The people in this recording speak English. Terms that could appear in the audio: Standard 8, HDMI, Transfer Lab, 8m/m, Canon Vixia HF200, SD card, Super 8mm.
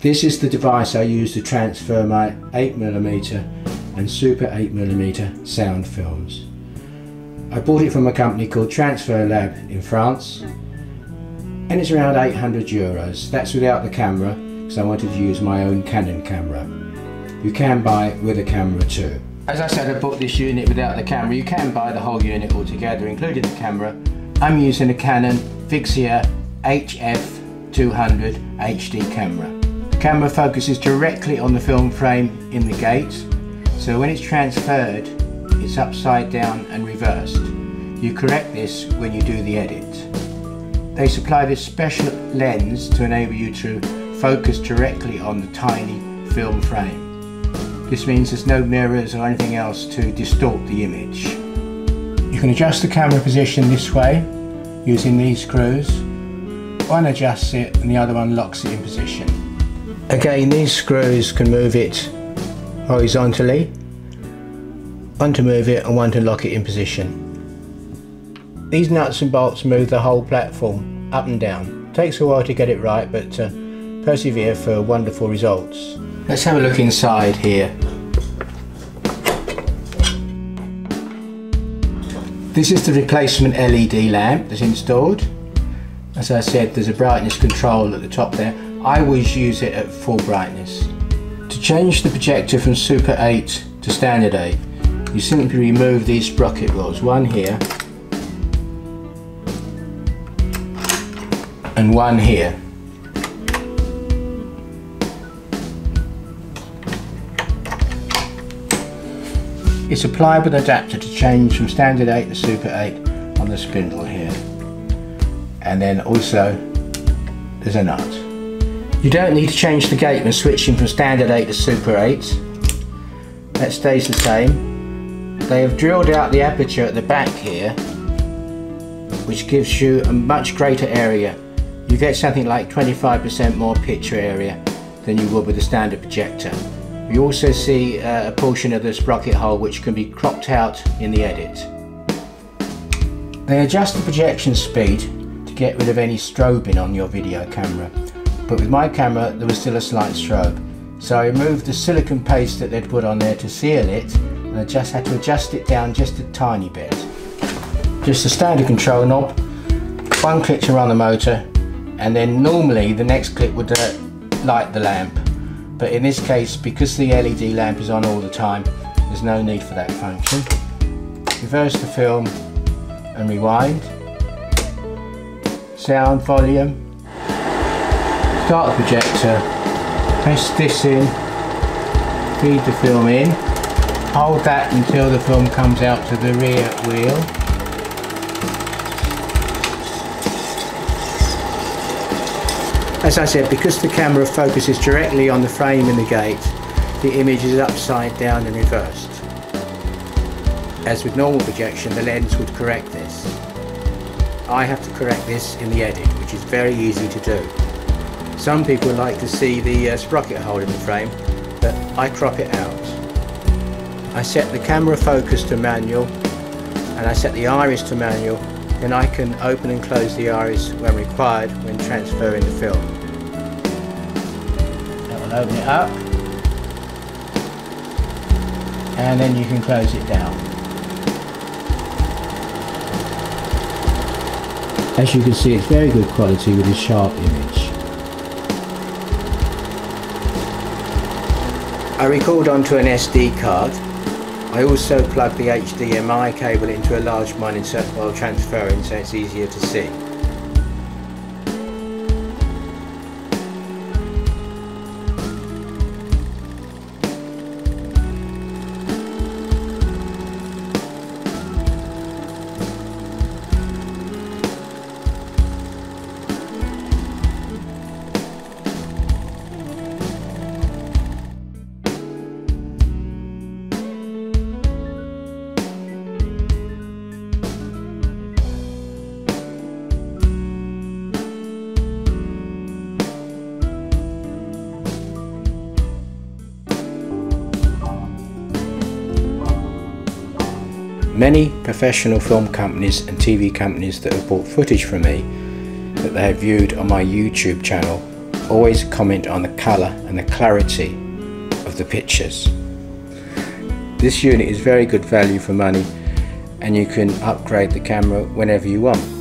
This is the device I use to transfer my 8mm and Super 8mm sound films. I bought it from a company called Transfer Lab in France, and it's around €800. That's without the camera, because I wanted to use my own Canon camera. You can buy it with a camera too. As I said, I bought this unit without the camera. You can buy the whole unit altogether, including the camera. I'm using a Canon Vixia HF200 HD camera. The camera focuses directly on the film frame in the gate, so when it's transferred, it's upside down and reversed. You correct this when you do the edit. They supply this special lens to enable you to focus directly on the tiny film frame. This means there's no mirrors or anything else to distort the image. You can adjust the camera position this way using these screws. One adjusts it and the other one locks it in position. Again, these screws can move it horizontally, one to move it and one to lock it in position. These nuts and bolts move the whole platform up and down. It takes a while to get it right, but persevere for wonderful results. Let's have a look inside here. This is the replacement LED lamp that's installed. As I said, there's a brightness control at the top there. I always use it at full brightness. To change the projector from Super 8 to Standard 8, you simply remove these sprocket rods, one here and one here. It's a pliable adapter to change from Standard 8 to Super 8 on the spindle here. And then also there's a nut. You don't need to change the gate when switching from Standard 8 to Super 8. That stays the same. They have drilled out the aperture at the back here, which gives you a much greater area. You get something like 25% more picture area than you would with a standard projector. You also see a portion of the sprocket hole which can be cropped out in the edit. They adjust the projection speed to get rid of any strobing on your video camera. But with my camera there was still a slight strobe, so I removed the silicone paste that they'd put on there to seal it, and I just had to adjust it down just a tiny bit. Just the standard control knob, one click to run the motor, and then normally the next click would light the lamp, but in this case, because the LED lamp is on all the time, there's no need for that function. Reverse the film and rewind. Sound volume. Start the projector, press this in, feed the film in, hold that until the film comes out to the rear wheel. As I said, because the camera focuses directly on the frame in the gate, the image is upside down and reversed. As with normal projection, the lens would correct this. I have to correct this in the edit, which is very easy to do. Some people like to see the sprocket hole in the frame, but I crop it out. I set the camera focus to manual, and I set the iris to manual, then I can open and close the iris when required when transferring the film. That will open it up, and then you can close it down. As you can see, it's very good quality with a sharp image. I record onto an SD card. I also plug the HDMI cable into a large monitor while transferring, so it's easier to see. Many professional film companies and TV companies that have bought footage from me that they have viewed on my YouTube channel always comment on the color and the clarity of the pictures. This unit is very good value for money, and you can upgrade the camera whenever you want.